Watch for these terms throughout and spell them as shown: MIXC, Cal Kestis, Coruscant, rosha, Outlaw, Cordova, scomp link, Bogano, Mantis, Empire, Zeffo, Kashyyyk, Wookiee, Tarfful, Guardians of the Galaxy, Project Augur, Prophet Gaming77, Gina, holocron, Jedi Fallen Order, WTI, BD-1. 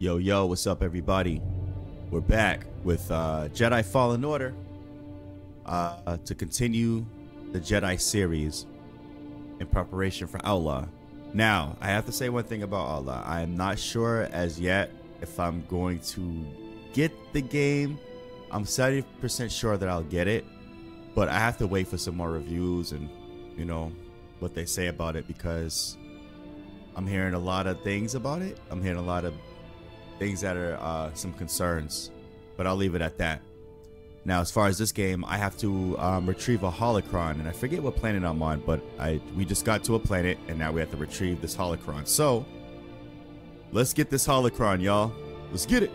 Yo, what's up, everybody? We're back with Jedi Fallen Order to continue the Jedi series in preparation for Outlaw. Now, I have to say one thing about Outlaw. I am not sure as yet if I'm going to get the game. I'm 70% sure that I'll get it, but I have to wait for some more reviews and, you know, what they say about it, because I'm hearing a lot of things about it. I'm hearing a lot of things that are some concerns, but I'll leave it at that. Now, as far as this game, I have to retrieve a holocron, and I forget what planet I'm on, but we just got to a planet, and now we have to retrieve this holocron. So, let's get this holocron, y'all. Let's get it.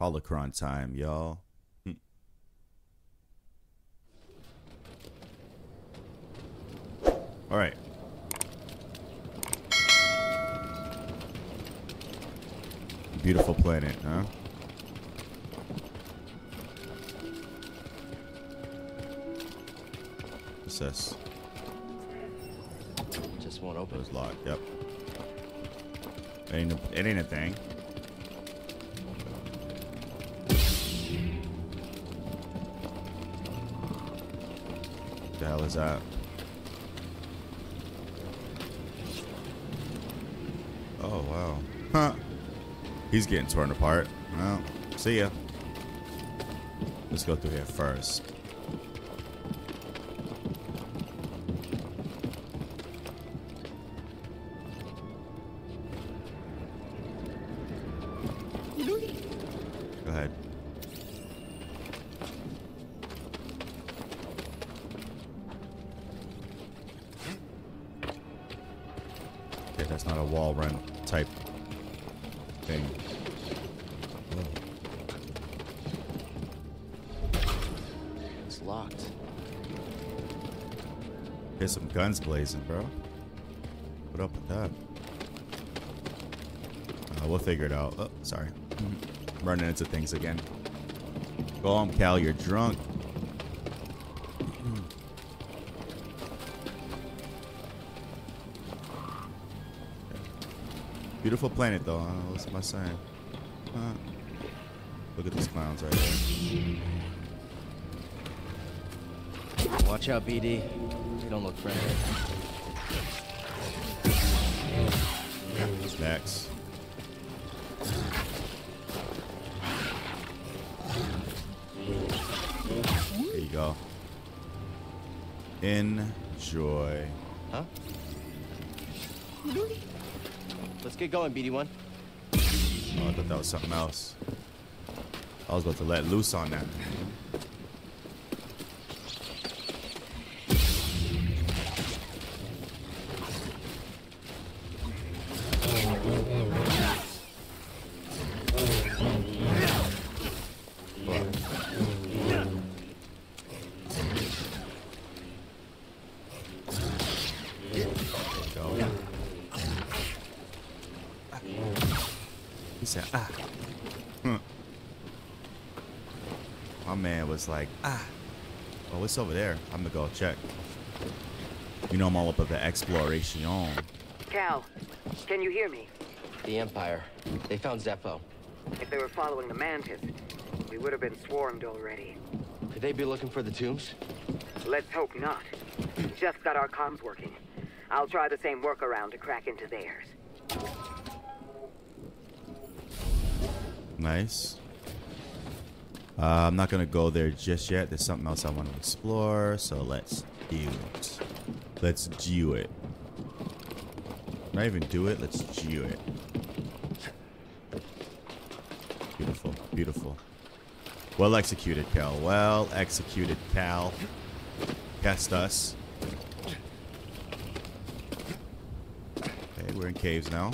Holocron time, y'all. All right. Beautiful planet, huh? What's this? Just won't open. It was locked. Yep. It ain't a thing. What the hell is that? Oh, wow. Huh. He's getting torn apart. Well, see ya. Let's go through here first. Go ahead. Okay, that's not a wall run type thing. Whoa. It's locked. There's some guns blazing, bro. What up with that? We'll figure it out. Oh, sorry. Running into things again. Go home, Cal. You're drunk. Beautiful planet, though. What's my sign? Look at these clowns right there. Watch out, BD. They don't look friendly. Next. There you go. Enjoy. Huh? Let's get going, BD-1. Oh, I thought that was something else. I was about to let loose on that. My man was like, oh, what's over there? I'm gonna go check. You know, I'm all up at the exploration. Cal, can you hear me? The Empire. They found Zeffo. If they were following the Mantis, we would have been swarmed already. Could they be looking for the tombs? Let's hope not. We just got our comms working. I'll try the same workaround to crack into theirs. Nice. I'm not gonna go there just yet. There's something else I want to explore, so let's do it. Let's do it. Not even do it. Let's do it. Beautiful, beautiful. Well executed, Cal. Well executed, Cal. Kestis. Okay, we're in caves now.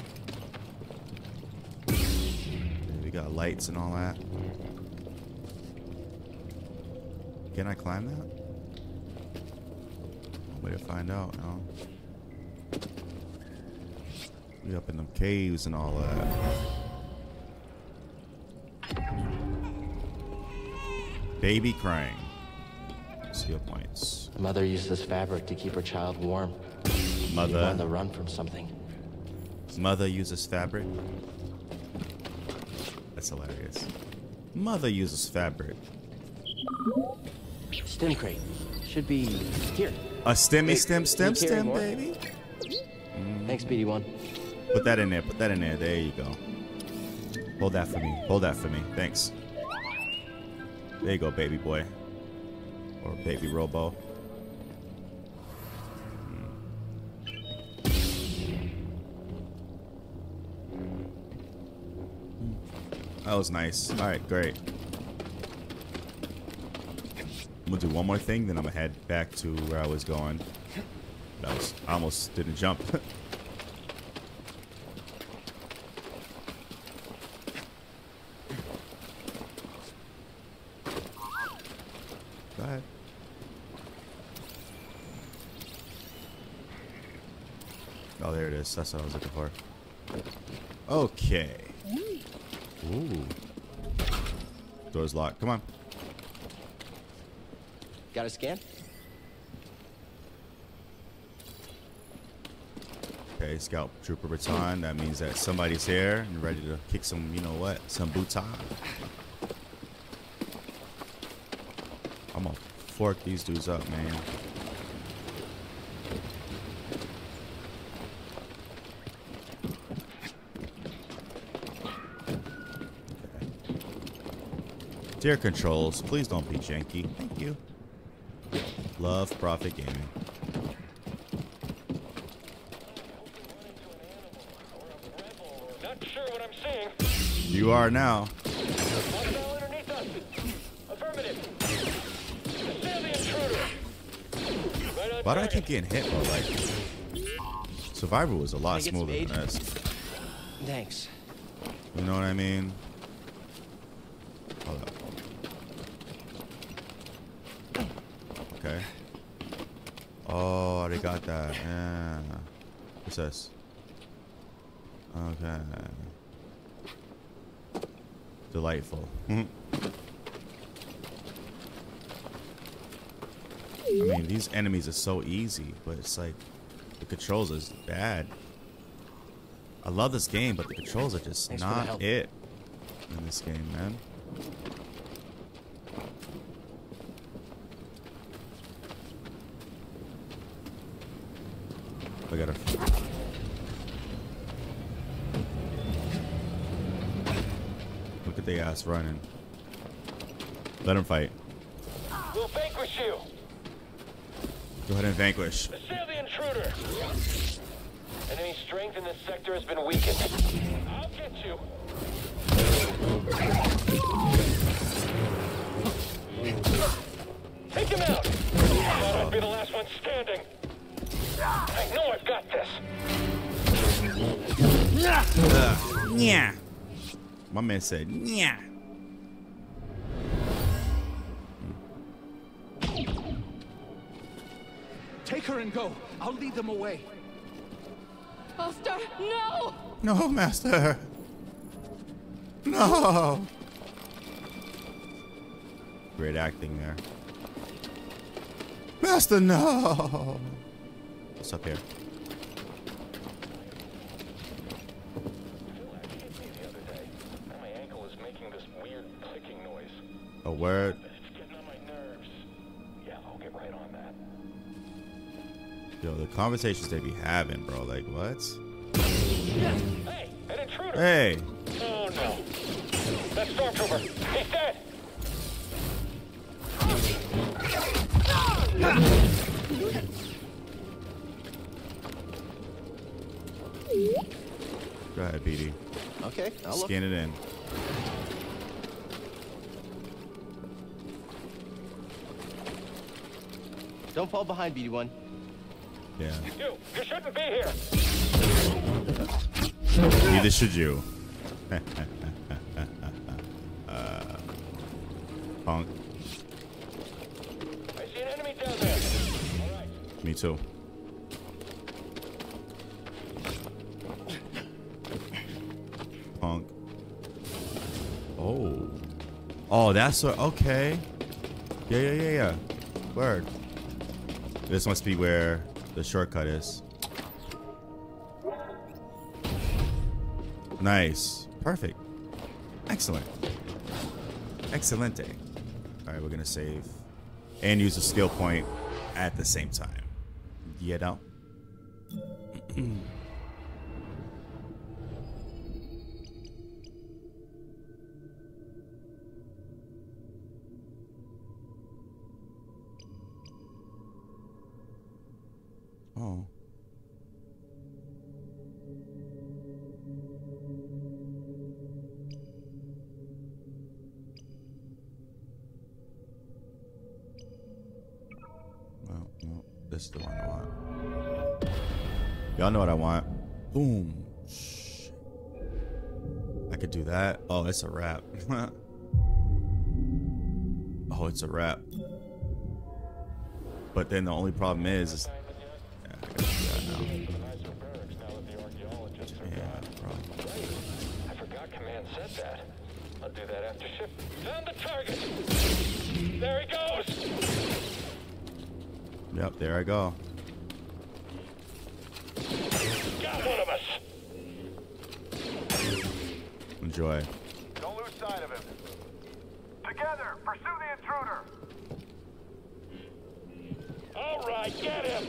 We got lights and all that. Can I climb that? Way to find out, no? We up in them caves and all that. Baby crying. Seal points. Mother used this fabric to keep her child warm. Mother on the run from something. Mother uses fabric. That's hilarious. Mother uses fabric. Stem crate should be here. A stemmy stem baby. Thanks, BD-1. Put that in there. Put that in there. There you go. Hold that for me. Hold that for me. Thanks. There you go, baby boy. Or baby robo. That was nice. Alright, great. I'm gonna do one more thing, then I'm gonna head back to where I was going. I almost didn't jump. Go ahead. Oh, there it is. That's what I was looking for. Okay. Ooh. Door's locked. Come on. Got a scan? Okay, Scout Trooper Baton. That means that somebody's here and ready to kick some, you know what, some booty. I'm gonna fork these dudes up, man. Dear controls, please don't be janky. Thank you. Love Profit Gaming. Not sure what I'm seeing. You are now. Why do I keep getting hit, bro? Like, survival was a lot smoother than this. Thanks. You know what I mean? Hold up. Okay. Oh, they got that. Yeah. What's this? Okay. Delightful. I mean, these enemies are so easy, but it's like the controls is bad. I love this game, but the controls are just not it in this game, man. I gotta. Look at the ass running. Let him fight. We'll vanquish you. Go ahead and vanquish. Assail the intruder. Enemy strength in this sector has been weakened. I'll get you. Take him out. Thought I'd be the last one standing. I know I've got this. Yeah. My man said, yeah. Take her and go. I'll lead them away. Master, no. No, Master. No. Great acting there. Master, no. What's up here? My ankle is making this weird clicking noise. A word. It's getting on my nerves. Yeah, I'll get right on that. Yo, the conversations they be having, bro. Like, what? Hey, an intruder. Hey. Oh no. That's Stormtrooper. He's dead. Go ahead, BD. Okay, I'll scan it in. Don't fall behind, BD-1. Yeah. You shouldn't be here. Neither should you. Punk. I see an enemy down there. All right. Me too. Punk. Oh. Oh, that's what. Okay. Yeah. Word. This must be where the shortcut is. Nice. Perfect. Excellent. Excellente. Alright, we're gonna save. And use a skill point at the same time. You know? Oh. Well, no, this is the one I want. Y'all know what I want. Boom. Shh. I could do that. Oh, it's a wrap. Oh, it's a wrap. But then the only problem is I forgot command said that. I'll do that after ship. Found the target. There he goes. Yep, there I go. Got one of us. Enjoy. Don't lose sight of him. Together, pursue the intruder. All right, get him.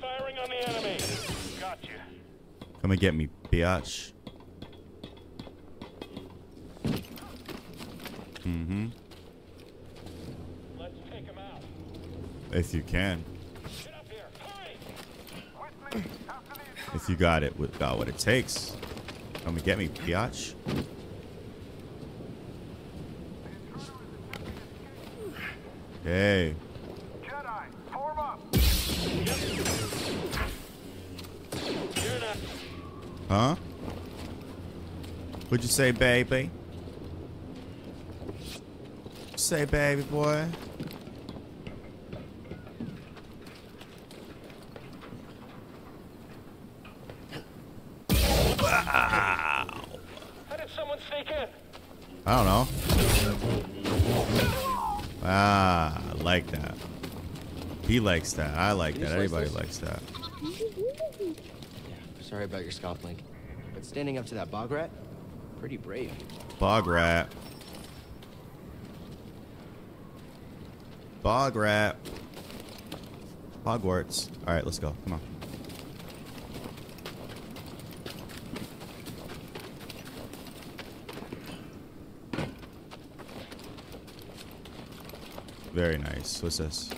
Firing on the enemy. Got you. Come and get me, biatch. Mm-hmm. Let's take him out. If you can. Get up here. Hurry. With me. After the if you got it, with got what it takes. Come and get me, biatch. Hey. Jedi, form up. Yep. Huh? What'd you say, baby? Say, baby boy. How did someone sneak in? I don't know. Ah, I like that. He likes that. I like that. Everybody likes that. Sorry about your scomp link, but standing up to that bog rat, pretty brave. Bog rat. Bog rat. Bogwarts. All right, let's go. Come on. Very nice. What's this?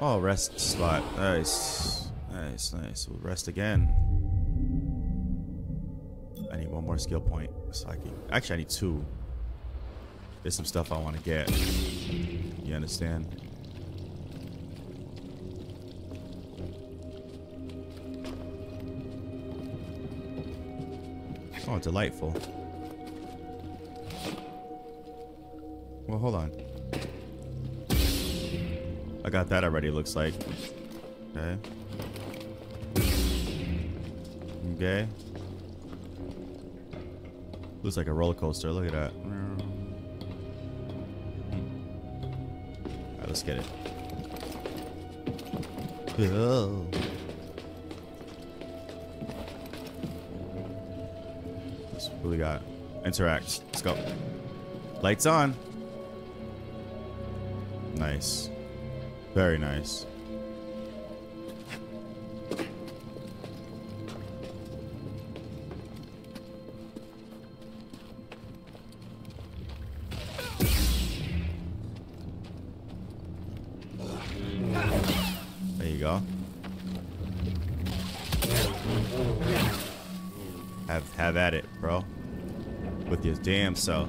Oh, rest slot. Nice. Nice, nice. We'll rest again. I need one more skill point. So I can actually I need two. There's some stuff I want to get. You understand? Oh, delightful. Well, hold on. I got that already, looks like. Okay. Okay. Looks like a roller coaster. Look at that. Alright, let's get it. Oh. That's what we got. Interact. Let's go. Lights on. Nice. Very nice. Have at it, bro. With your damn self.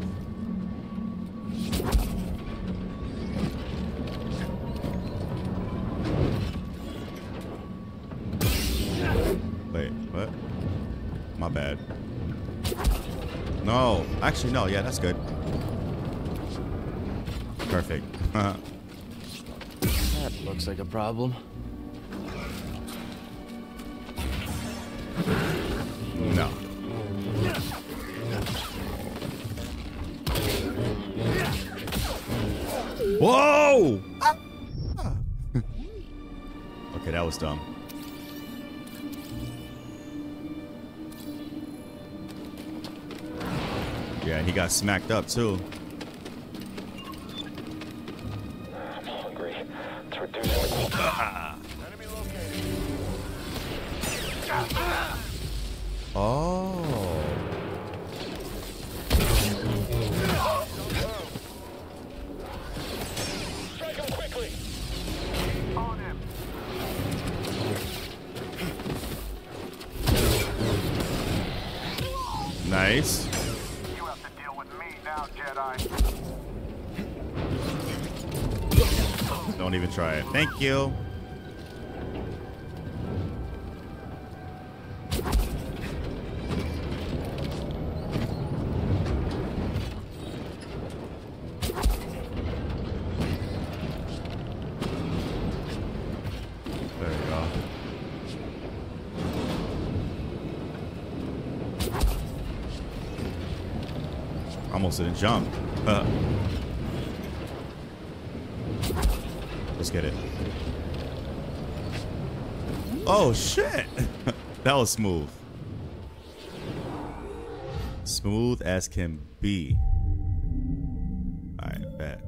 Wait, what? My bad. No. Actually, no. Yeah, that's good. Perfect. That looks like a problem. No. Whoa! Okay, that was dumb. Yeah, he got smacked up too. I'm hungry. It's reducing the enemy located. Oh. Strike him quickly. On him. Nice. You have to deal with me now, Jedi. Don't even try it. Thank you. Almost didn't jump. Let's get it. Oh shit! That was smooth. Smooth as can be. Alright, bet.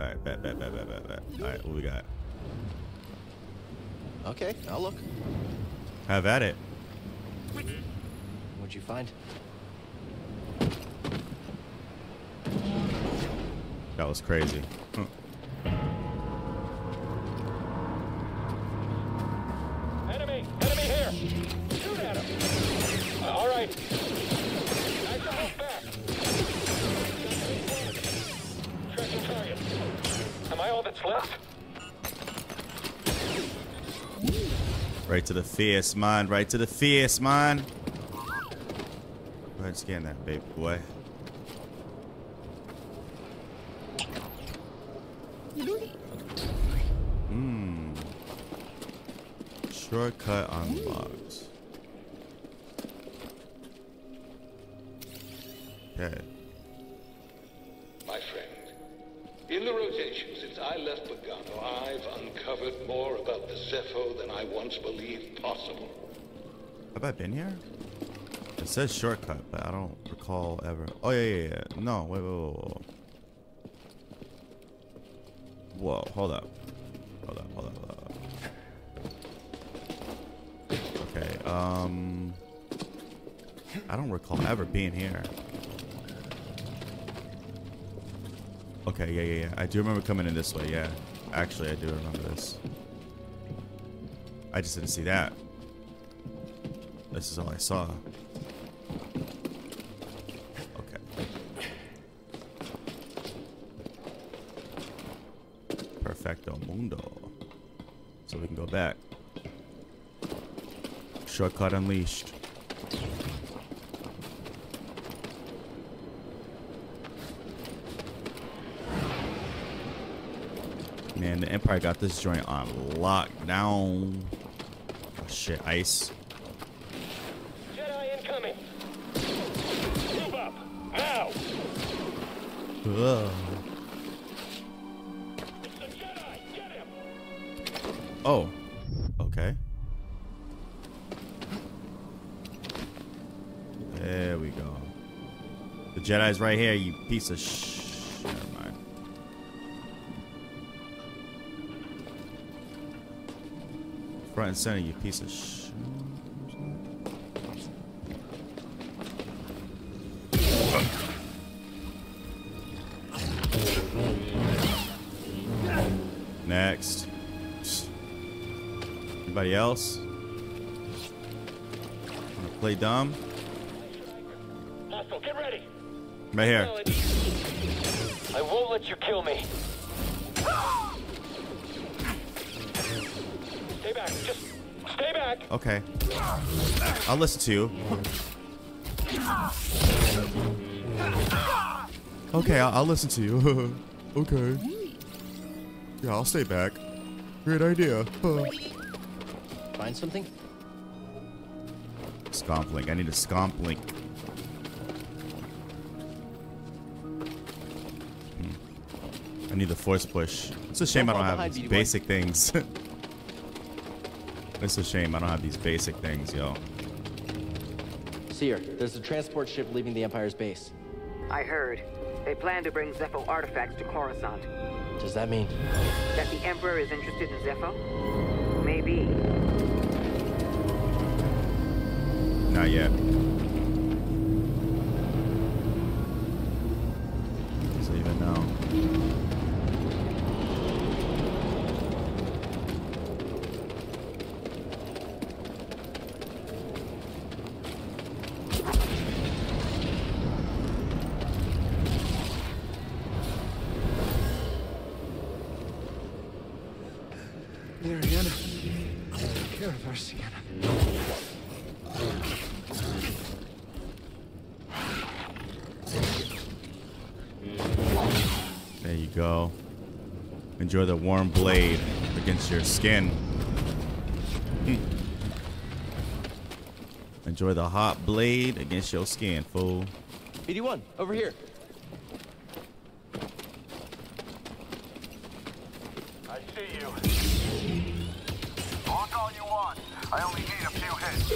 Alright, bet. Alright, what we got? Okay, I'll look. Have at it. What'd you find? That was crazy. Huh. Enemy! Enemy here! Shoot at him! All right. I got him back. Tracking target. Am I all that's left? Right to the fierce mind. Right to the fierce mind. Go ahead and scan that, baby boy. Shortcut unlocked. Okay. My friend, in the rotation since I left Bogano, I've uncovered more about the Zeffo than I once believed possible. Have I been here? It says shortcut, but I don't recall ever. Oh yeah. No, wait. Whoa, hold up. Hold up. Okay, I don't recall ever being here. Okay, yeah. I do remember coming in this way, yeah. Actually, I do remember this. I just didn't see that. This is all I saw. Okay. Perfecto mundo. So we can go back. Shortcut unleashed. Man, the Empire got this joint on lockdown. Oh, shit, ice. Jedi incoming. Move up now. Ugh. It's the Jedi. Get him. Oh. Okay. There we go. The Jedi's right here, you piece of sh. Never mind. Front and center, you piece of sh. Next. Anybody else? Wanna play dumb? Get ready. Right here. I won't let you kill me. Stay back. Just stay back. Okay. I'll listen to you. Okay, I'll listen to you. Okay. Yeah, I'll stay back. Great idea. Find something? Scomp link. I need a scomp link. I need the force push. It's a shame I don't have these basic things. It's a shame I don't have these basic things, yo. Seer, there's a transport ship leaving the Empire's base. I heard. They plan to bring Zeffo artifacts to Coruscant. Does that mean? That the Emperor is interested in Zeffo? Maybe. Not yet. So even now. There you go. Enjoy the warm blade against your skin. Enjoy the hot blade against your skin, fool. BD-1, over here. I see you. Walk all you want. I only need a few hits.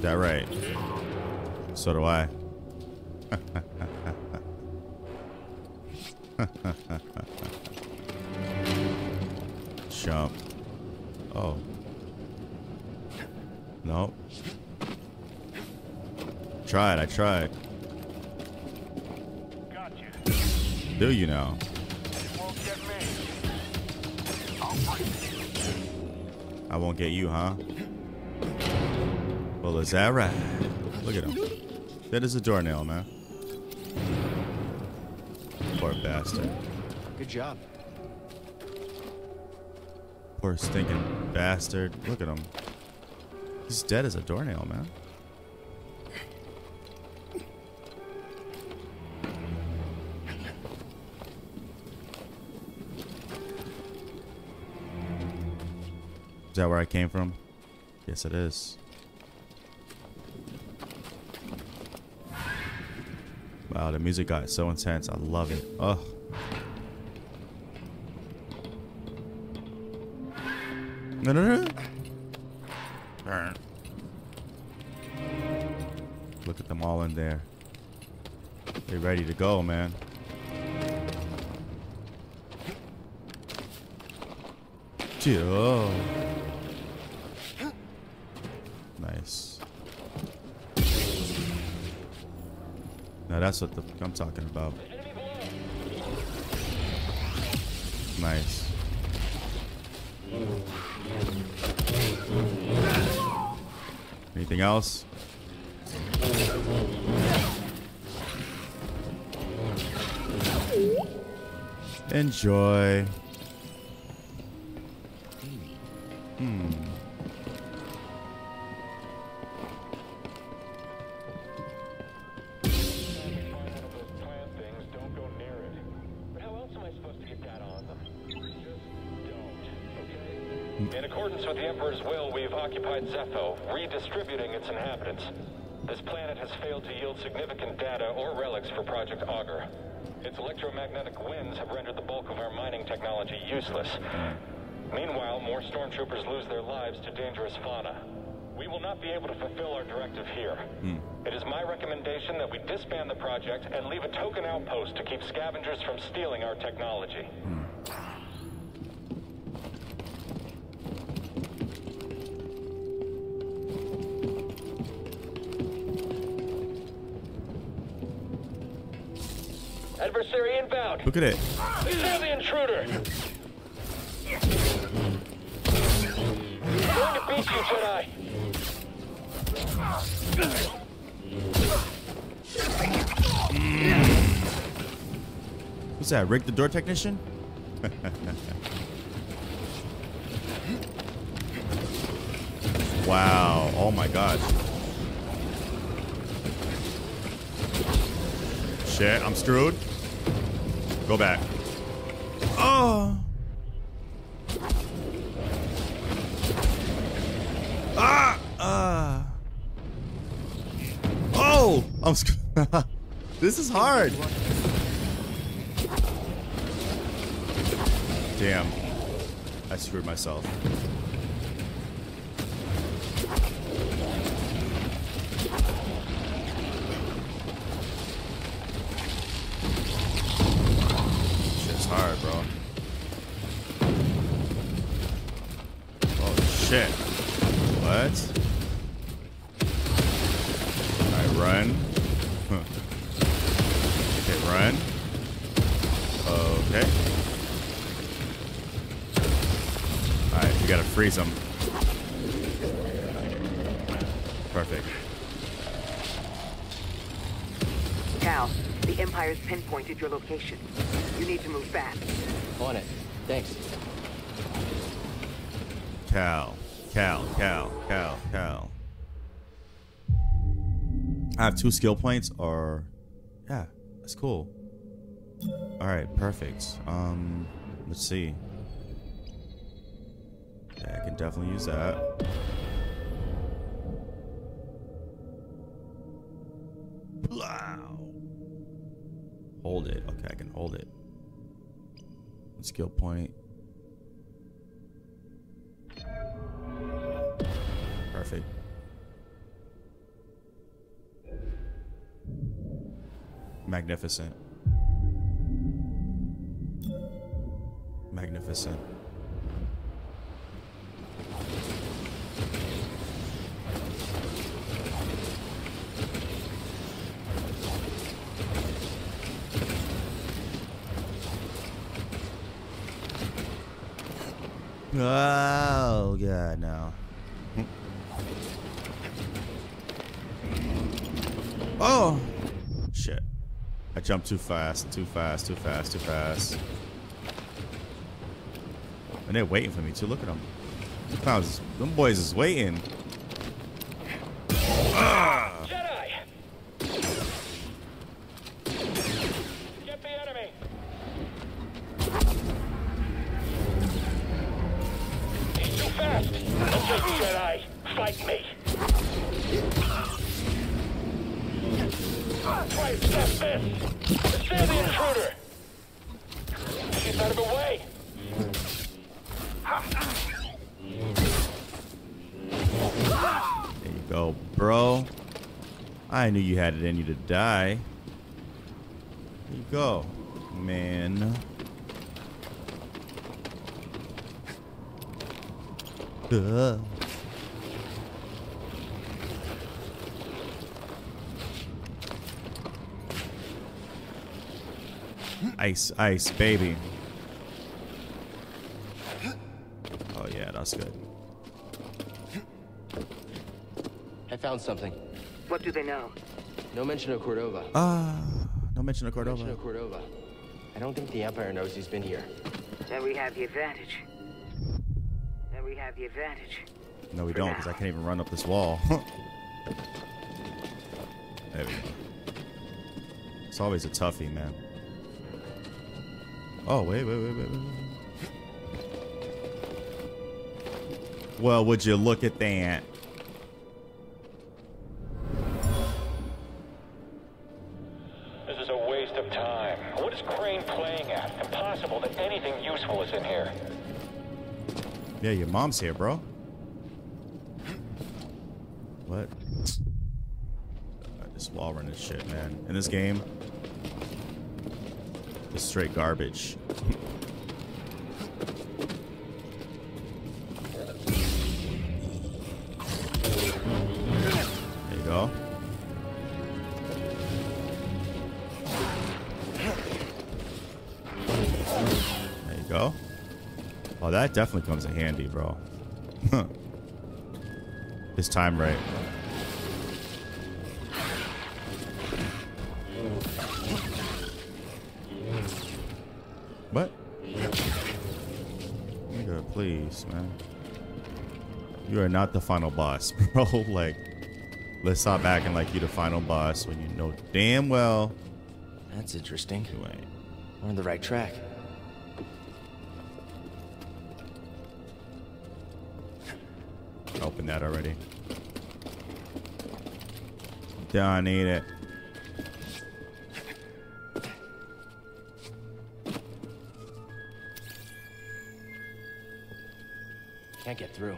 That right. So do I. Jump. Oh. No. Tried. I tried. Got you. Do you know? It won't get me. I'll break it. I won't get you, huh? Well, is that right? Look at him. That is a doornail, man. Poor bastard. Good job. Poor stinking bastard. Look at him. He's dead as a doornail, man. Is that where I came from? Yes, it is. Wow, the music got so intense. I love it. Oh. No, no, no. Look at them all in there. They're ready to go, man. Chill. Nice. Now that's what the fuck I'm talking about. Nice. Anything else? Enjoy. In accordance with the Emperor's will, we have occupied Zeffo, redistributing its inhabitants. This planet has failed to yield significant data or relics for Project Augur. Its electromagnetic winds have rendered the bulk of our mining technology useless. Meanwhile, more stormtroopers lose their lives to dangerous fauna. We will not be able to fulfill our directive here. It is my recommendation that we disband the project and leave a token outpost to keep scavengers from stealing our technology. Adversary inbound. Look at it. Clear the intruder. I'm going to beat you, Jedi. What's that? Rick the door technician? Wow. Oh my God. Shit, I'm screwed. Go back. Oh. Ah. Oh. I'm screwed. This is hard. Damn. I screwed myself. Shit's hard, bro. Oh, shit. What? Alright, run. Okay, run. Okay. Alright, we gotta freeze him. Perfect. Cal, the Empire's pinpointed your location. You need to move back. On it. Thanks. Cal. Cal, Cal, Cal, Cal. I have 2 skill points or... Yeah, that's cool. Alright, perfect. Let's see. Yeah, I can definitely use that. Wow. Hold it. Okay, I can hold it. Skill point. Perfect. Magnificent. Magnificent. Oh god, no. Oh shit. I jumped too fast. And they're waiting for me too. Look at them. Those clowns, them boys is waiting. Ah! Jedi. Get the enemy. He's too fast. Okay, Jedi, fight me. Try to stop this. Spare the intruder. Get out of the way. There you go, bro. I knew you had it in you to die. There you go, man. Ice, ice, baby. That's good. I found something. What do they know? No mention of Cordova. No mention of Cordova. No mention of Cordova. I don't think the Empire knows he's been here. Then we have the advantage. No, we don't, because I can't even run up this wall. There we go. It's always a toughie, man. Oh, wait. Well, would you look at that? This is a waste of time. What is Crane playing at? Impossible that anything useful is in here. Yeah, your mom's here, bro. What? God, this wall running shit, man. In this game, it's straight garbage. That definitely comes in handy, bro. This time right. What? Nigga, please, man. You are not the final boss, bro. Like, let's stop acting like you're the final boss when you know damn well. That's interesting. You ain't. We're on the right track. Open that already. Don't need it. Can't get through.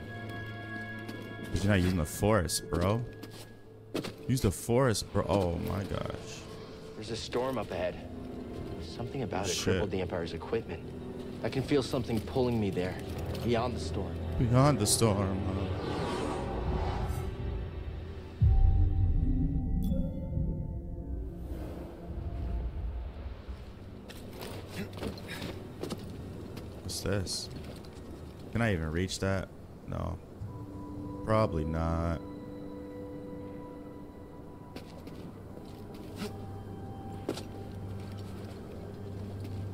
Because you're not using the force, bro. Use the force, bro. Oh my gosh. There's a storm up ahead. Something about it crippled the Empire's equipment. I can feel something pulling me there. Beyond the storm. Beyond the storm. What's this? Can I even reach that? No. Probably not.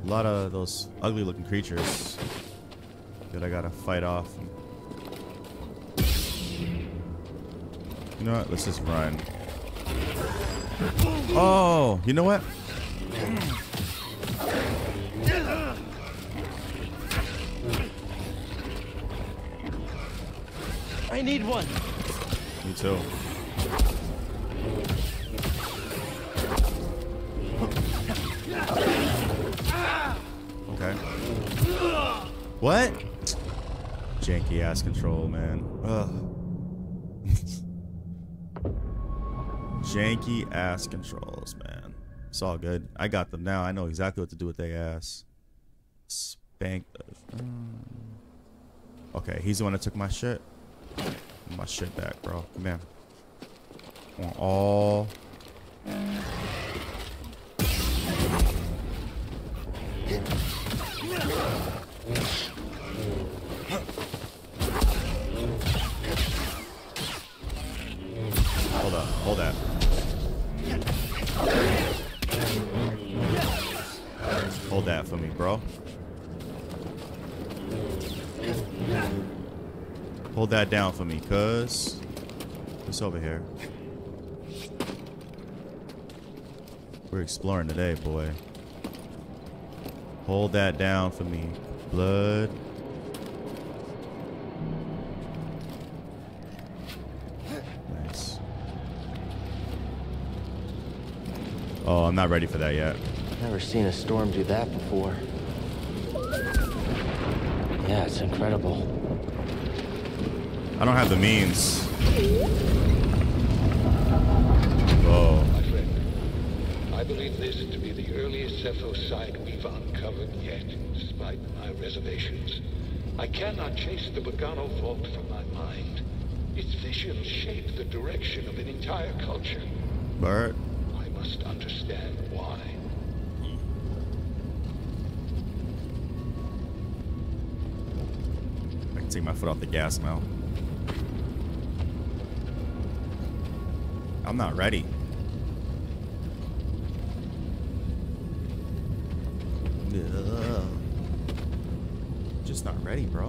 A lot of those ugly looking creatures that I gotta fight off. You know what? Let's just run. Oh, you know what? I need one. Me too. Okay. What? Janky ass control, man. Ugh. Janky ass controls, man. It's all good. I got them now. I know exactly what to do with their ass. Spank them. Okay, he's the one that took my shit. My shit back, bro. Come here. I want all. Hold up. Hold that. Hold that for me, bro. Hold that down for me, cuz. What's over here? We're exploring today, boy. Hold that down for me. Blood. Nice. Oh, I'm not ready for that yet. I've never seen a storm do that before. Yeah, it's incredible. I don't have the means. Whoa. My friend, I believe this to be the earliest Zeffo site we've uncovered yet, despite my reservations. I cannot chase the Bogano vault from my mind. Its visions shape the direction of an entire culture. Bert. I must understand why. I can take my foot off the gas now. I'm not ready. Ugh. Just not ready, bro.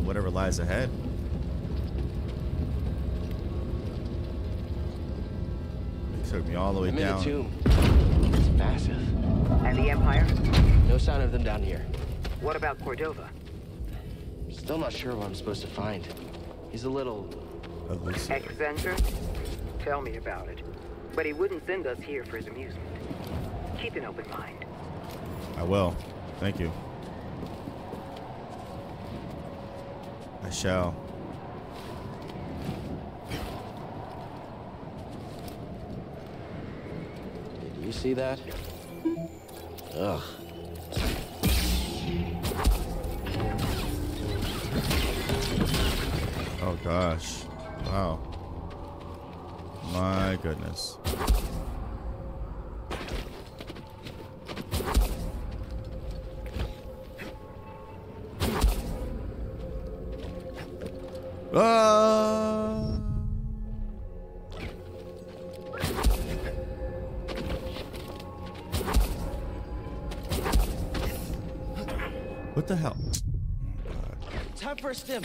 Whatever lies ahead. It took me all the way down. I'm in a tomb. It's massive. And the Empire? No sign of them down here. What about Cordova? Still not sure what I'm supposed to find. He's a little... eccentric? Tell me about it. But he wouldn't send us here for his amusement. Keep an open mind. I will. Thank you. I shall. Did you see that? Ugh. Oh gosh. Wow. My goodness. What the hell? Time for a stim.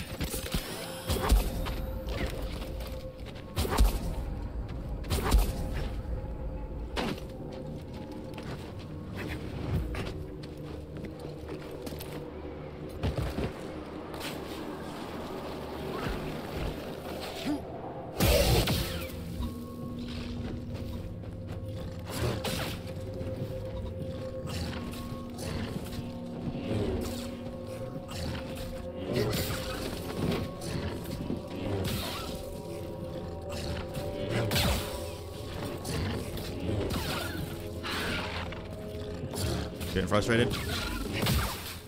Getting frustrated?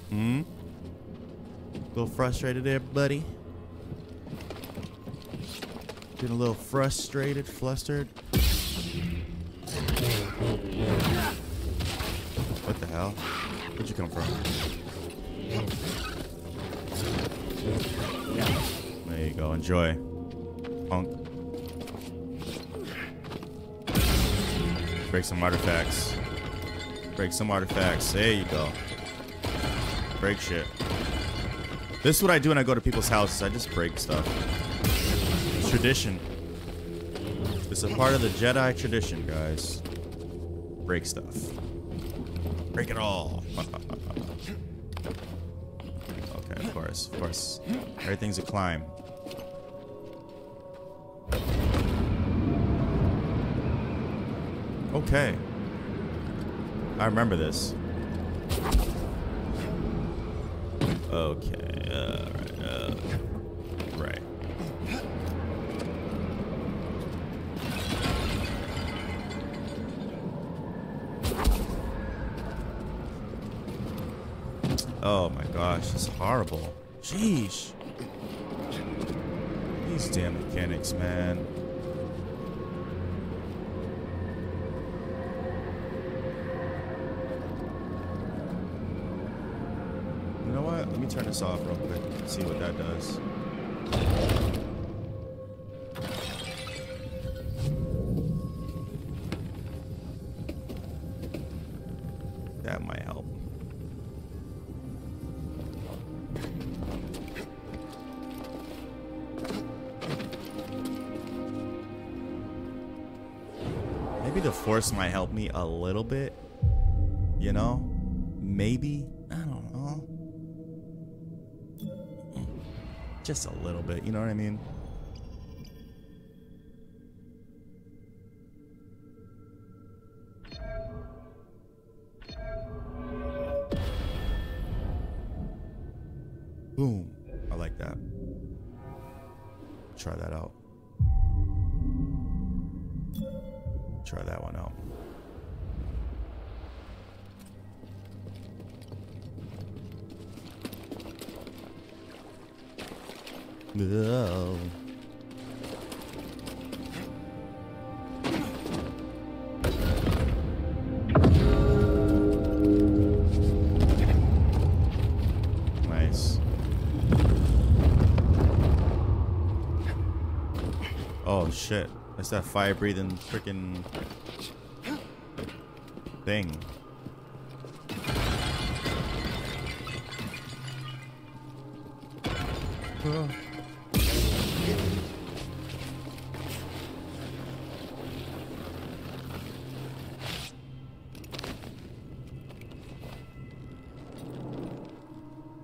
Hmm? A little frustrated there, buddy? Getting a little frustrated, flustered. What the hell? Where'd you come from? There you go, enjoy. Punk. Break some artifacts. Break some artifacts. There you go. Break shit. This is what I do when I go to people's houses. I just break stuff. It's tradition. It's a part of the Jedi tradition, guys. Break stuff. Break it all. Okay, of course, of course. Everything's a climb. Okay. I remember this. Okay, alright, right. Oh my gosh, it's horrible. Jeez. These damn mechanics, man. Turn this off real quick and see what that does. That might help. Maybe the Force might help me a little bit. You know? Maybe. Just a little bit, you know what I mean? Boom. I like that. Try that out. Try that one out. No. Nice. Oh shit. That's that fire breathing freaking thing. Oh.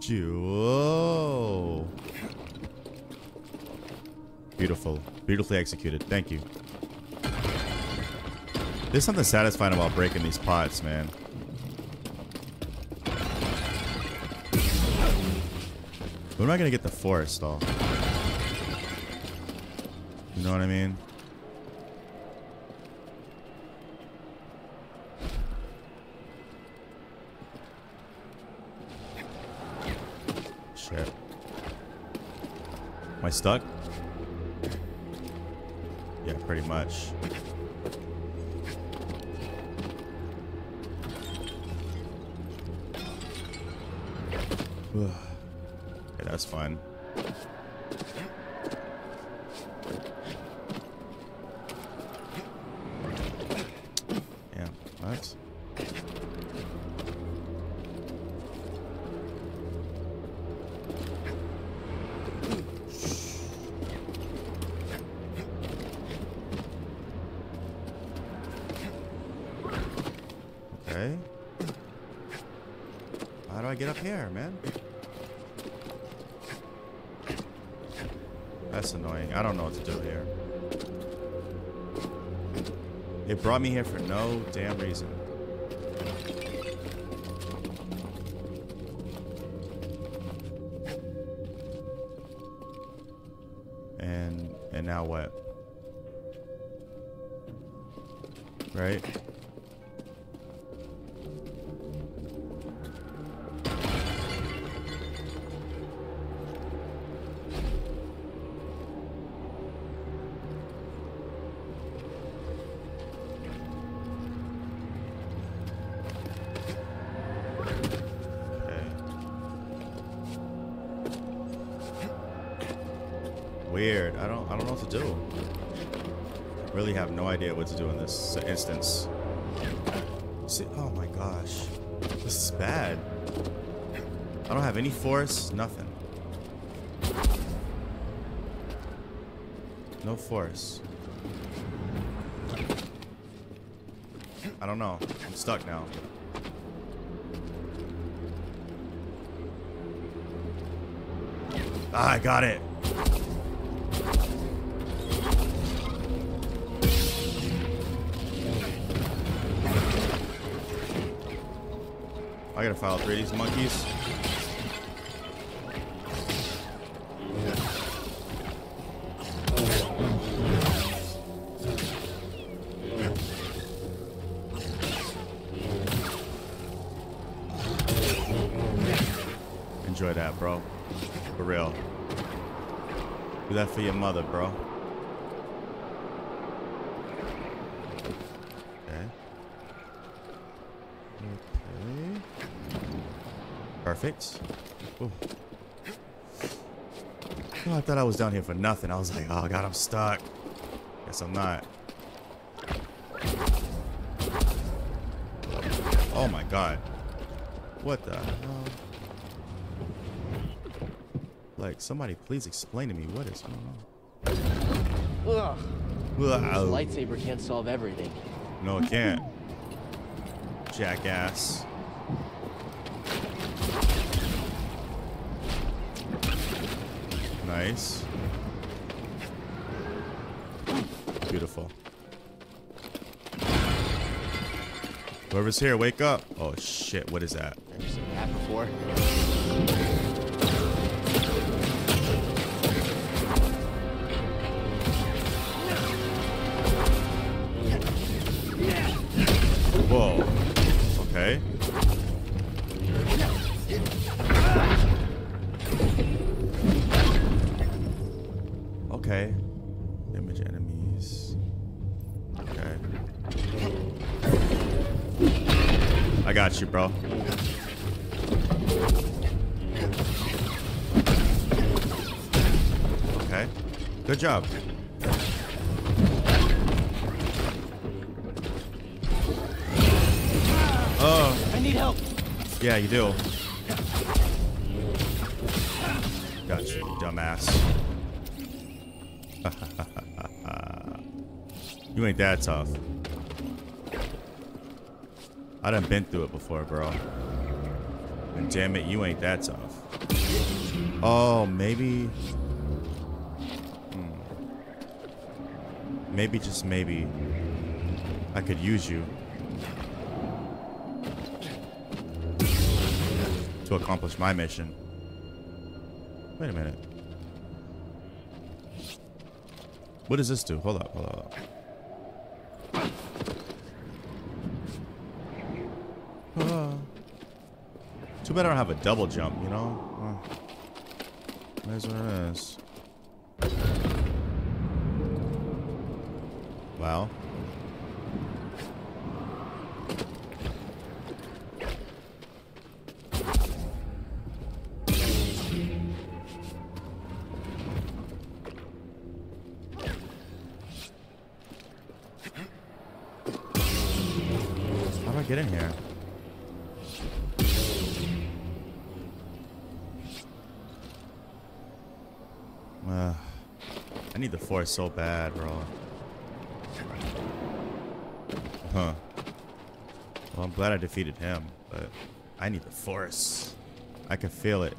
Whoa. Beautiful. Beautifully executed. Thank you. There's something satisfying about breaking these pots, man. When am I gonna get the Force, though? You know what I mean? Am I stuck? Yeah, pretty much. Yeah, that's fun. Yeah, nice. Get up here, man. That's annoying. I don't know what to do here. It brought me here for no damn reason. And now what? Right? weird. I don't know what to do. I really have no idea what to do in this instance. See, oh my gosh. This is bad. I don't have any force, nothing. No force. I don't know. I'm stuck now. Ah, I got it. I gotta file three of these monkeys. Enjoy that, bro. For real. Do that for your mother, bro. Okay. Perfect. Ooh. Oh, I thought I was down here for nothing. I was like, oh god, I'm stuck. Guess I'm not. Oh my god. What the hell? Like, somebody please explain to me what is going on. Ugh. This lightsaber can't solve everything. No, it can't. Jackass. Nice. Beautiful. Whoever's here, wake up. Oh shit, what is that? I've never seen that before. Whoa. Okay. Okay. Damage enemies. Okay. I got you, bro. Okay. Good job. Yeah, you do. Gotcha, you dumbass. You ain't that tough. I done been through it before, bro. And damn it, you ain't that tough. Oh, maybe... Maybe, just maybe, I could use you. To accomplish my mission. Wait a minute. What does this do? Hold up, hold up. Too bad I don't have a double jump, you know? That's what it is. Wow. Get in here. I need the force so bad, bro. Huh. Well, I'm glad I defeated him, but I need the force. I can feel it.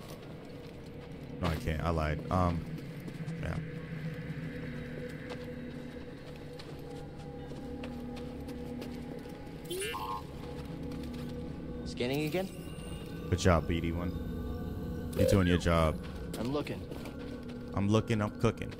No, I can't. I lied. Yeah. Scanning again? Good job, BD-1. You're doing your job. I'm looking. I'm looking, I'm cooking.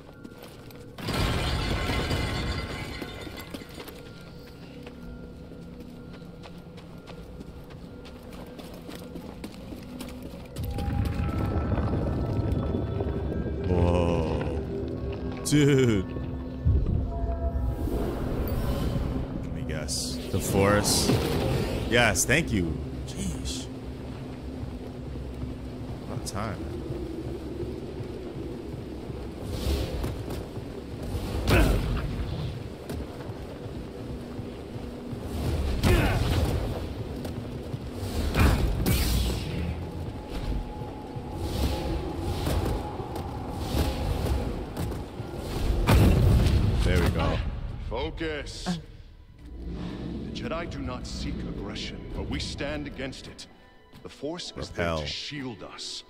Whoa. Dude. Let me guess. The forest. Yes, thank you. Time. Focus! The Jedi do not seek aggression, but we stand against it. The Force is there to shield us.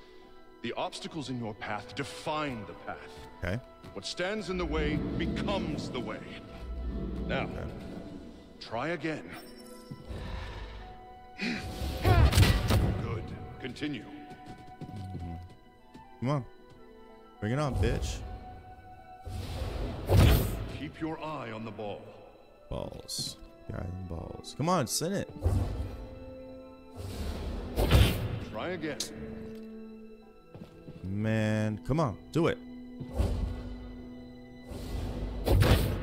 The obstacles in your path define the path. Okay. What stands in the way becomes the way. Now, try again. Good. Continue. Come on. Bring it on, bitch. Keep your eye on the ball. Balls. Your eye on the balls. Come on, send it. Try again. Man, come on, do it.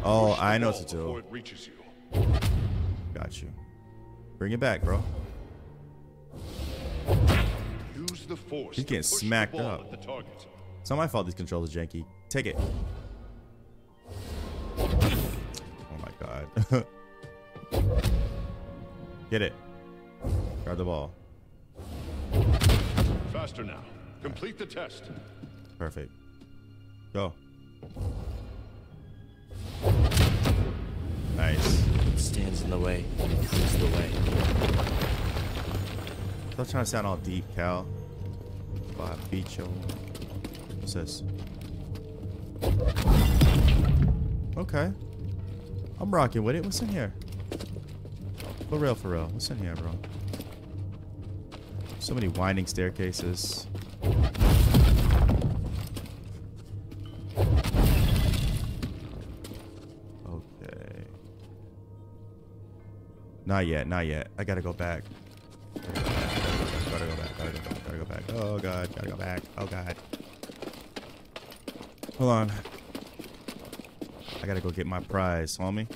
Oh, I know what to do. It reaches you. Got you. Bring it back, bro. Use the force. He's getting smacked up. It's not my fault these controls are janky. Take it. Oh my god. Get it. Grab the ball. Faster now. Complete the test. Perfect. Go. Nice. Stands in the way. Comes the way. Stop trying to sound all deep, Cal. What's this? Okay. I'm rocking with it. What's in here? For real, for real. What's in here, bro? So many winding staircases. Okay. Not yet, not yet. I gotta go back. Gotta go back, gotta go back, gotta go back. Oh god, gotta go back. Oh god. Hold on. I gotta go get my prize, homie.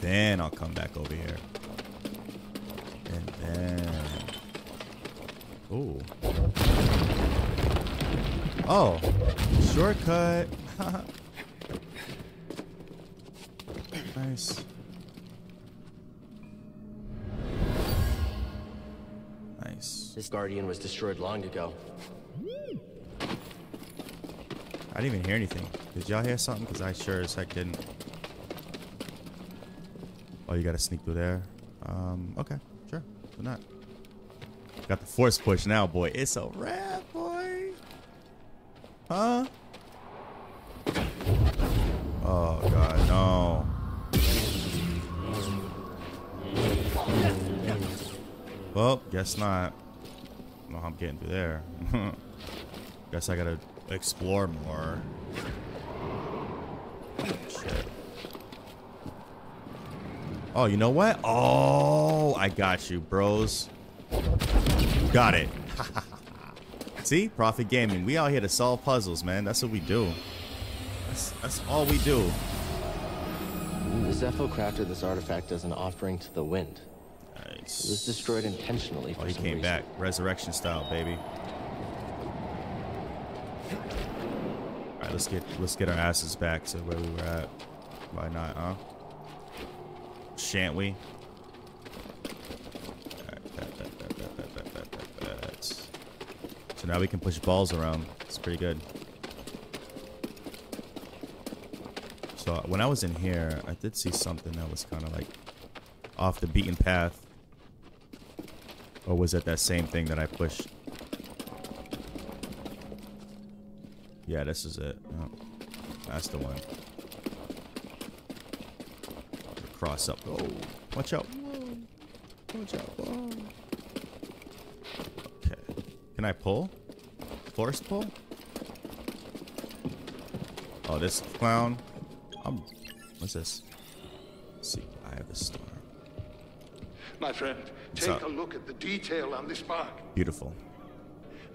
Then I'll come back over here. And then... Ooh. Oh, shortcut. Nice. Nice. This Guardian was destroyed long ago. I didn't even hear anything. Did y'all hear something? Because I sure as heck didn't. Oh, you gotta sneak through there. Okay, sure. Why not? Got the force push now, boy. It's a wrap, boy. Huh? Oh god, no. Well, guess not. No, I'm getting through there. Guess I gotta explore more. Shit. Oh, you know what? Oh, I got you, bros. Got it. See? Profit Gaming. We out here to solve puzzles, man. That's what we do. That's all we do. The Zeffo crafted this artifact as an offering to the wind. Nice. It was destroyed intentionally for some reason. Oh, he came back. Resurrection style, baby. Alright, let's get our asses back to where we were at. Why not, huh? Shan't we? So now we can push balls around. It's pretty good. So when I was in here, I did see something that was kind of like off the beaten path. Or was it that same thing that I pushed? Yeah, this is it. Oh, that's the one. Cross up. Oh, watch out. Whoa. Watch out. Whoa. Can I pull? Force pull? Oh, this clown. What's this? Let's see, I have a star. My friend, take a look at the detail on this mark. Beautiful.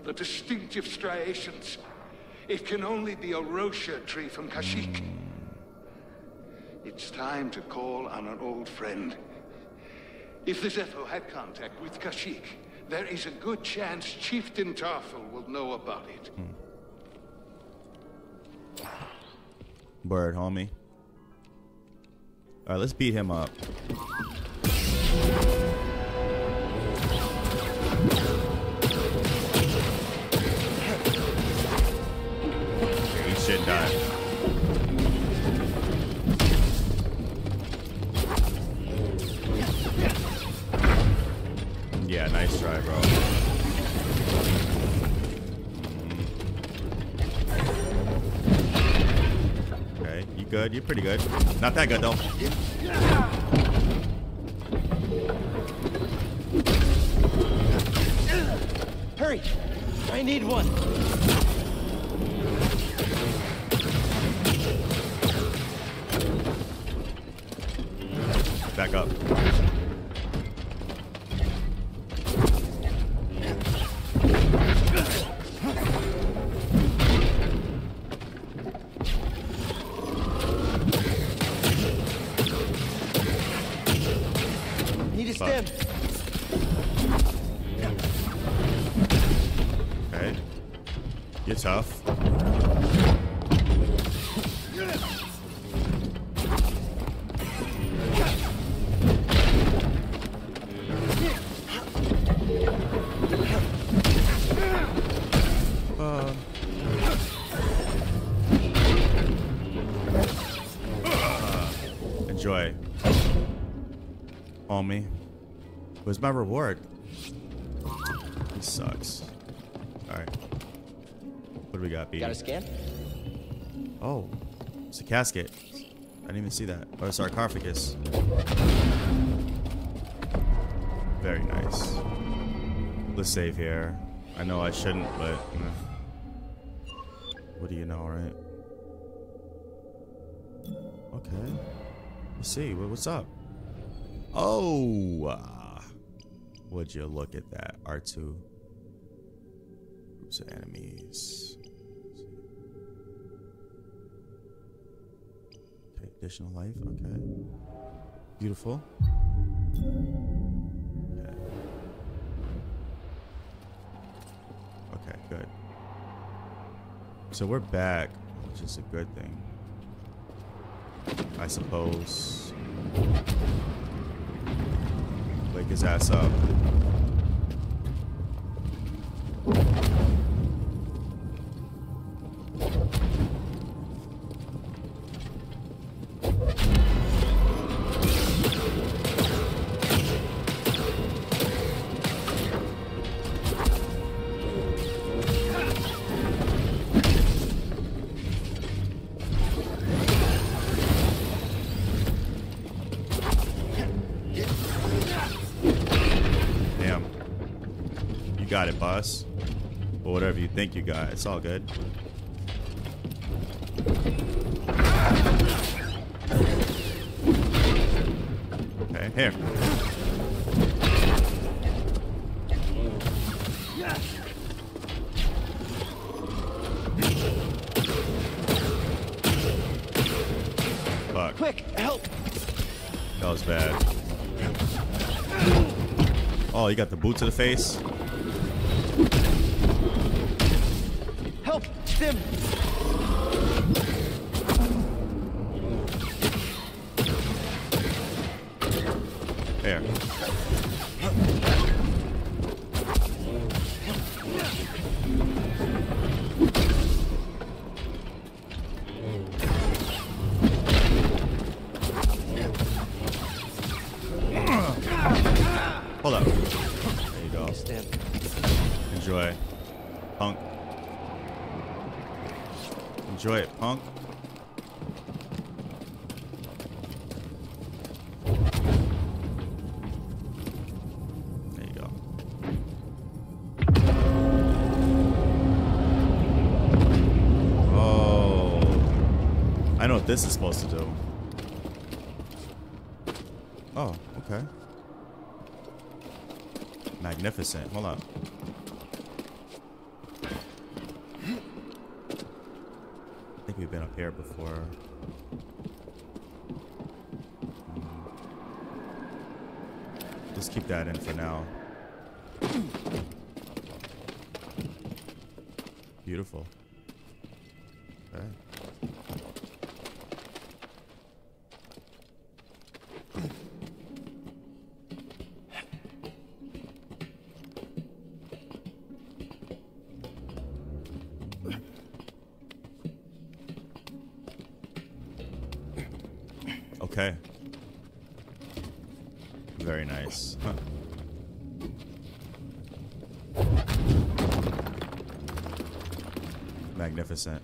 The distinctive striations. It can only be a rosha tree from Kashyyyk. It's time to call on an old friend. If the Zeffo had contact with Kashyyyk, there is a good chance Chieftain Tarfful will know about it. Bird, homie. Alright, let's beat him up. He should die. Let's try it, bro. Good, you're pretty good. Not that good though. Hurry! I need one. Back up. Tough. Enjoy. Homie. Where's my reward? This sucks. Alright. What do we got, BD? Got a scan? Oh, it's a casket. I didn't even see that. Oh, it's a sarcophagus. Very nice. Let's save here. I know I shouldn't, but what do you know, right? Okay. Let's see. What's up? Oh, would you look at that? R2. Groups of enemies. Additional life, okay. Beautiful. Okay. Okay, good. So we're back, which is a good thing, I suppose. Wake his ass up. Got it, boss, or whatever you think you got. It's all good. Okay, here. Fuck. Quick, help! That was bad. Oh, you got the boot to the face. Help! Stim! There. Hold up. There you go. Enjoy. Punk. Enjoy it, punk. There you go. Oh. I know what this is supposed to do. Oh, okay. Magnificent. Hold on. I think we've been up here before. Just keep that in for now. Beautiful. Okay. Okay. Very nice. Huh. magnificent.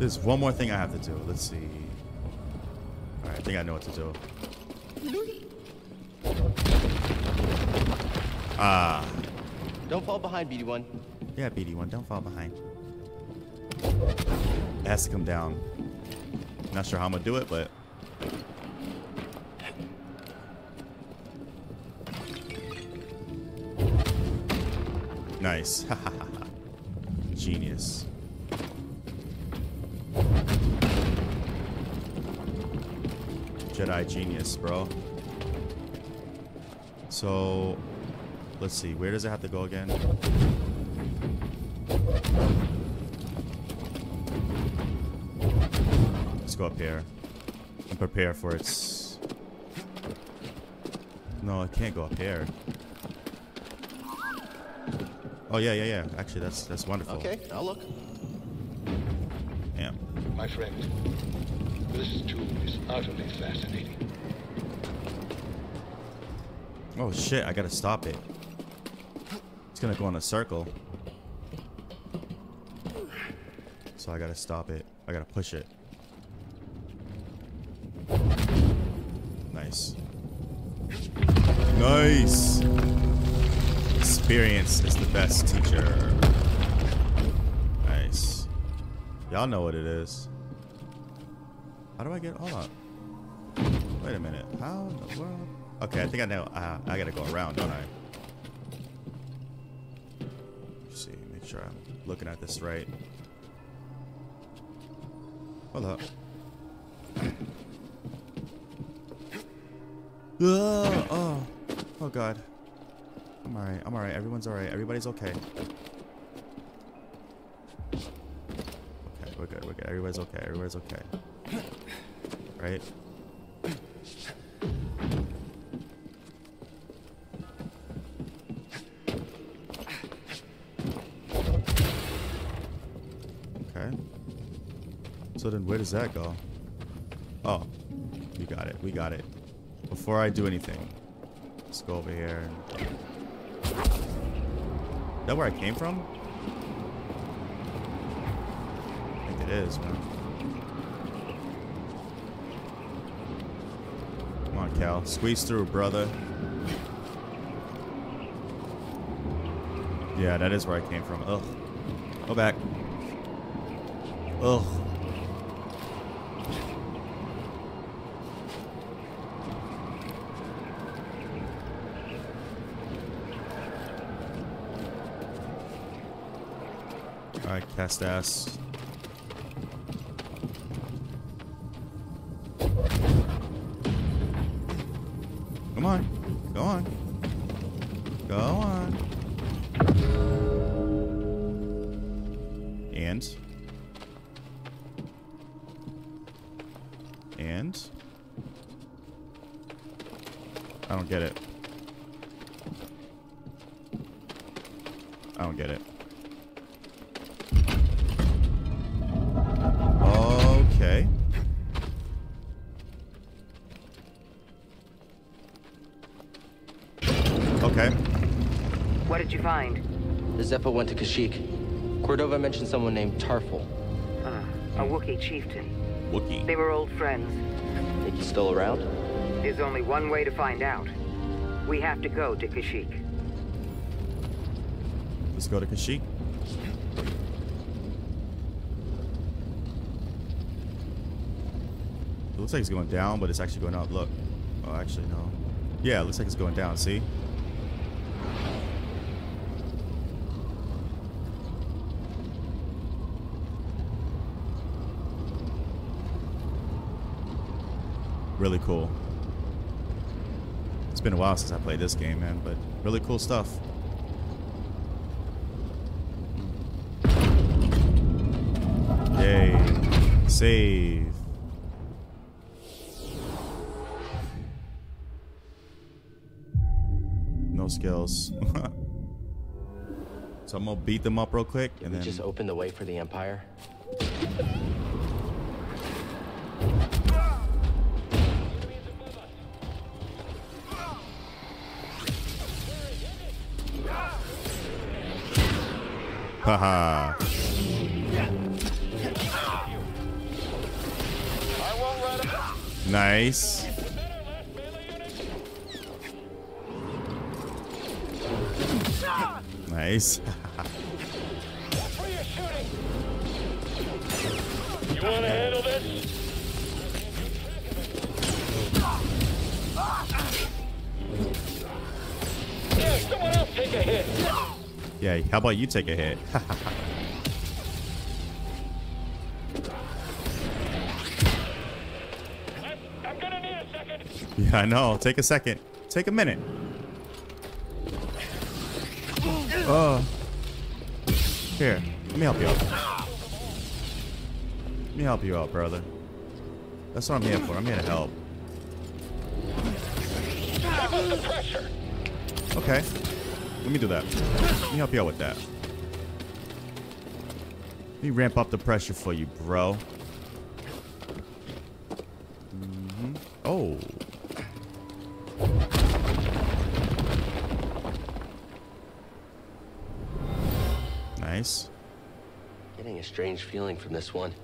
There's one more thing I have to do. Let's see. Alright, I think I know what to do. Ah. Don't fall behind, BD-1. Yeah, BD-1, don't fall behind. It has to come down. Not sure how I'm gonna do it, but... Nice. Genius. Jedi genius, bro. So, let's see. Where does it have to go again? Let's go up here and prepare for its... No, it can't go up here. Oh, yeah, yeah, yeah. Actually, that's wonderful. Okay, I'll look. Yeah. My friend. This tube is utterly fascinating. Oh shit, I gotta stop it. It's gonna go in a circle. So I gotta stop it. I gotta push it. Nice. Nice! Experience is the best teacher. Nice. Y'all know what it is. How do I get? Hold up. Wait a minute. How in the world? Okay, I think I know. I gotta go around, don't I? Let's see. Make sure I'm looking at this right. Hold up. Oh, oh, oh God. I'm alright. I'm alright. Everyone's alright. Everybody's okay. Okay, we're good. We're good. Everybody's okay. Everybody's okay. Right? Okay. So then where does that go? Oh. We got it. We got it. Before I do anything, let's go over here. Is that where I came from? I think it is, man. Cal, squeeze through, brother. Yeah, that is where I came from. Ugh. Go back. Ugh. Alright, Kestis. Come on, go on, go on. And I don't get it. I don't get it. Okay. Okay. What did you find? The Zeffo went to Kashyyyk. Cordova mentioned someone named Tarfful. A Wookiee chieftain. Wookiee. They were old friends. Think he's still around? There's only one way to find out. We have to go to Kashyyyk. Let's go to Kashyyyk. It looks like it's going down, but it's actually going up. Look. Oh, actually, no. Yeah, it looks like it's going down. See? really cool. It's been a while since I played this game, man, but really cool stuff. Yay. Save. No skills. So I'm gonna beat them up real quick. Did and then just open the way for the Empire. Haha. Nice. Nice. You wanna handle this? Yeah, someone else take a hit. Yeah, how about you take a hit? I'm gonna need a second. Yeah, I know. Take a second. Take a minute. Oh. Here, let me help you out. Let me help you out, brother. That's what I'm here for. I'm here to help. Okay. Let me do that. Let me help you out with that. Let me ramp up the pressure for you, bro. Mm-hmm. Oh. Nice. Getting a strange feeling from this one.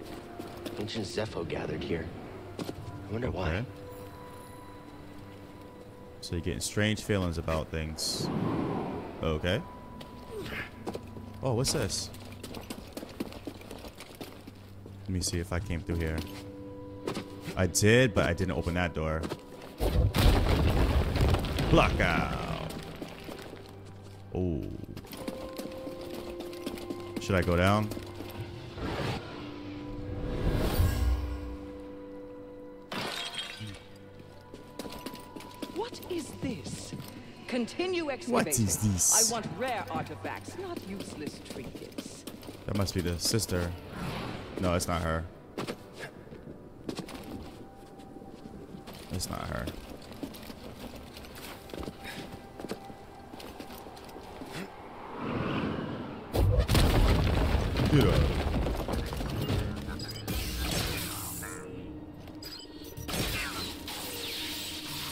Ancient Zeffo gathered here. I wonder why. So you're getting strange feelings about things. Okay. Oh, what's this? Let me see if I came through here. I did, but I didn't open that door. Blackout. Oh. Should I go down? What is this? Continue excavating. What is this? I want rare artifacts, not useless trinkets. That must be the sister. No, it's not her. It's not her. Get up.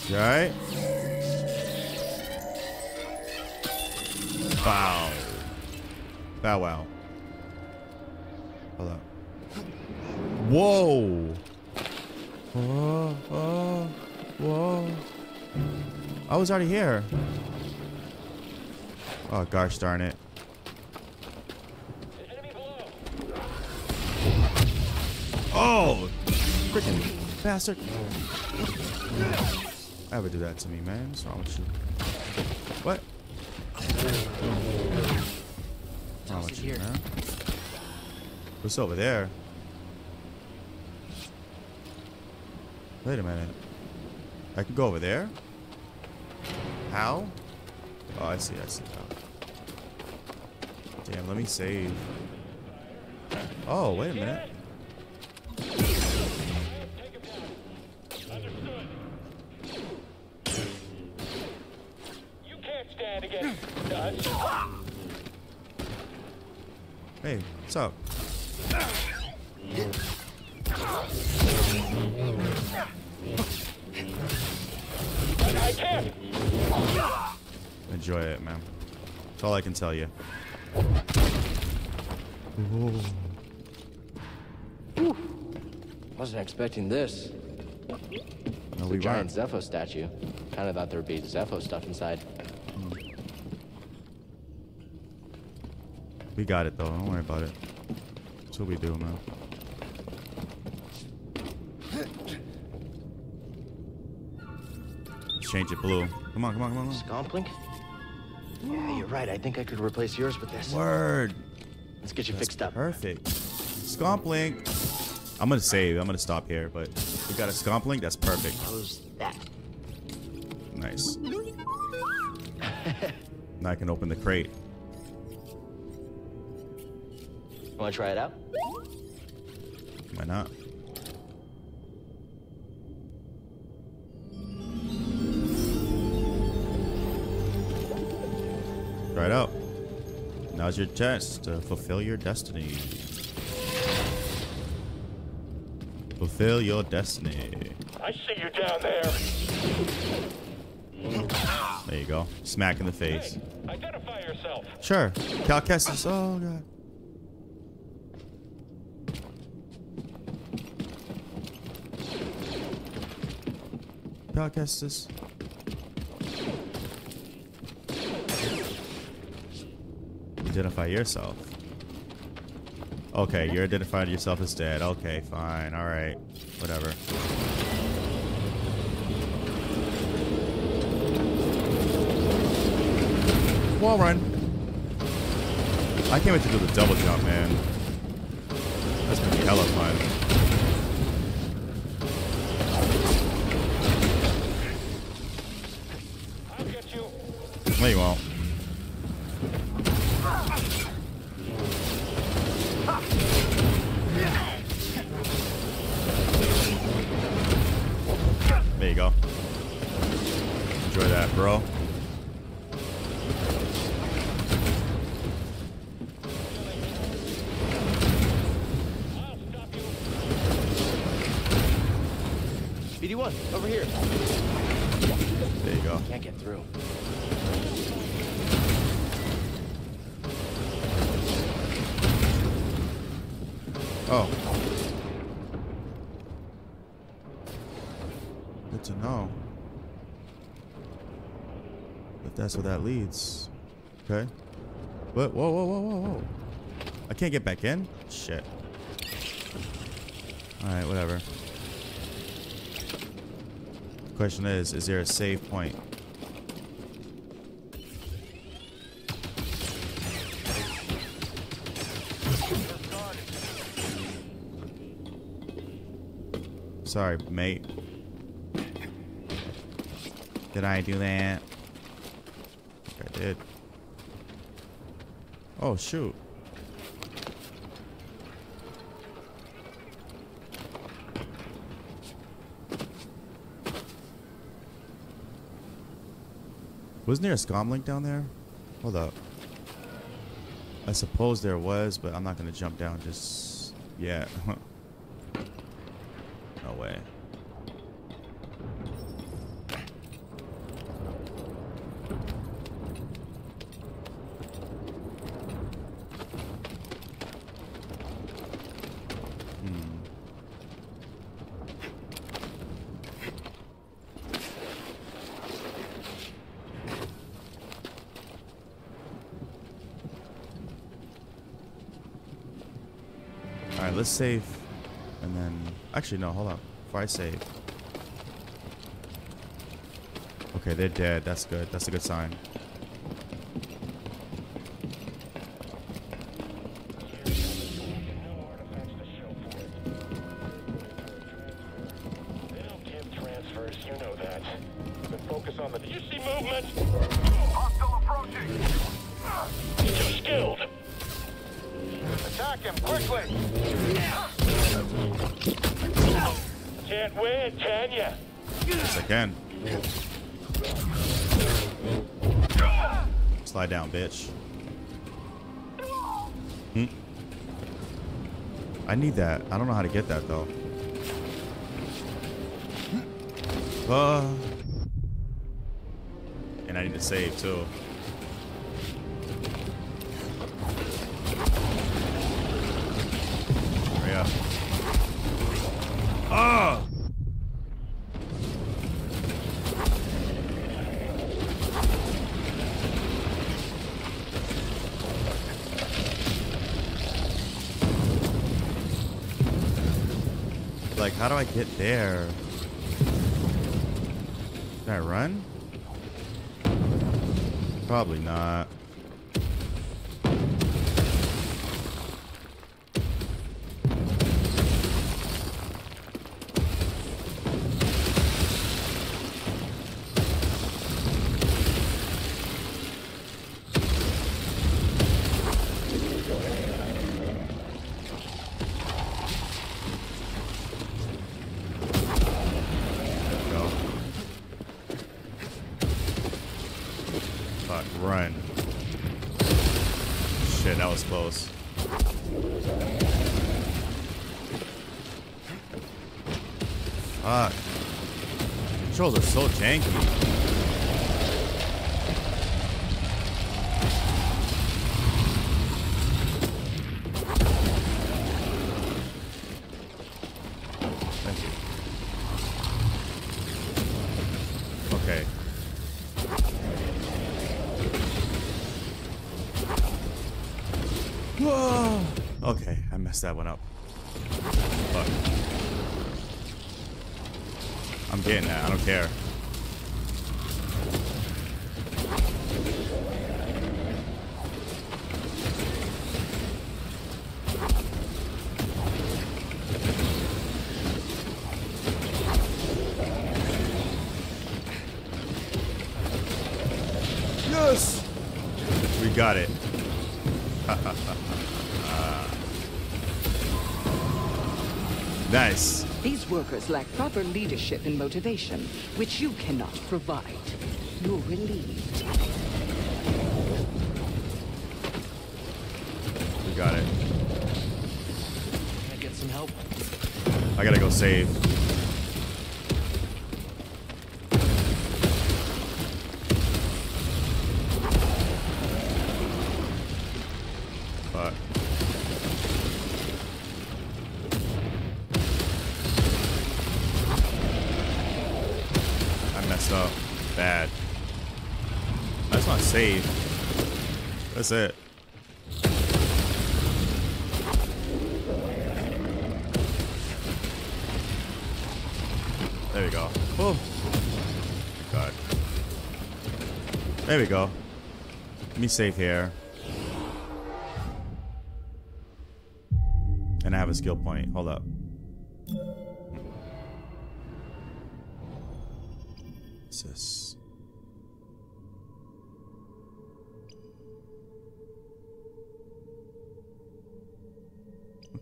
You all right? Wow. Bow wow. Hold on. Whoa. Oh, oh, whoa. I was already here. Oh, gosh darn it. Oh, freaking bastard. I would do that to me, man. What's wrong with you? What? What's wrong with you, man? What's over there? Wait a minute. I can go over there? How? Oh, I see. I see. Oh. Damn, let me save. Oh, wait a minute. Hey, what's up? I can't. Enjoy it, man. That's all I can tell you. Ooh. Wasn't expecting this. No, we giant Zeffo statue. Kind of thought there'd be Zeffo stuff inside. We got it though, don't worry about it. That's what we do, man. Let's change it blue. Come on, come on, come on. Scomp link? Yeah, you're right. I think I could replace yours with this. Word. Let's get you fixed up. Perfect. Scomp link. I'm gonna save. I'm gonna stop here, but We got a scomp link? That's perfect. Nice. Now I can open the crate. Wanna try it out? Why not? Try it out. Now's your test to fulfill your destiny. Fulfill your destiny. I see you down there. There you go. Smack in the face. Hey, identify yourself. Sure. Cal Kestis. Oh, God. Cal Kestis. Identify yourself. Okay, you're identifying yourself as dead. Okay, fine. All right. Whatever. Wall run. I can't wait to do the double jump, man. That's gonna be hella fun. I'll get you. No, you won't. There you go. Enjoy that, bro. BD-1, over here. There you go. Can't get through. Oh. Good to know. But that's where that leads. Okay. But whoa, whoa, whoa, whoa, whoa. I can't get back in? Shit. Alright, whatever. The question is there a save point? Sorry, mate. Did I do that? I did. Oh, shoot. Wasn't there a scomp link down there? Hold up. I suppose there was, but I'm not going to jump down just yet. Yeah. No way. All right, let's save. And then, actually, no, hold up. Before I save. Okay, they're dead. That's good. That's a good sign. They don't give transfers, you know that. But focus on the. Do you see movement? Hostile approaching. Too skilled. Attack him quickly. Can't win, can ya? Yes, I can. Slide down, bitch. Hmm. I need that. I don't know how to get that, though. And I need to save, too. Hurry up. Ah! Like, how do I get there? Can I run? Probably not. run. Shit, that was close. Fuck. Controls are so janky. That one up. Fuck. I'm getting that. I don't care. Yes! We got it. Nice. These workers lack proper leadership and motivation, which you cannot provide. You're relieved. We got it. Can I get some help? I gotta go save. That's it. There we go. Oh, God. There we go. Let me save here. And I have a skill point. Hold up. What's this?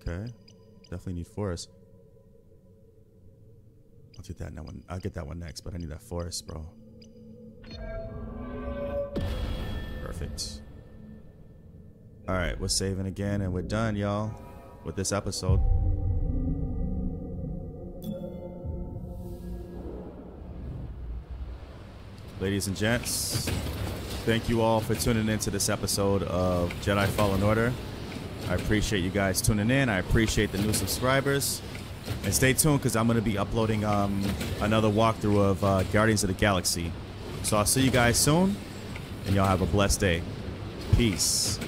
Okay, definitely need forest. I'll get that one. I'll get that one next, but I need that forest, bro. Perfect. All right, we're saving again, and we're done, y'all, with this episode. Ladies and gents, thank you all for tuning into this episode of Jedi Fallen Order. I appreciate you guys tuning in. I appreciate the new subscribers. And stay tuned, because I'm going to be uploading another walkthrough of Guardians of the Galaxy. So I'll see you guys soon, and y'all have a blessed day. Peace.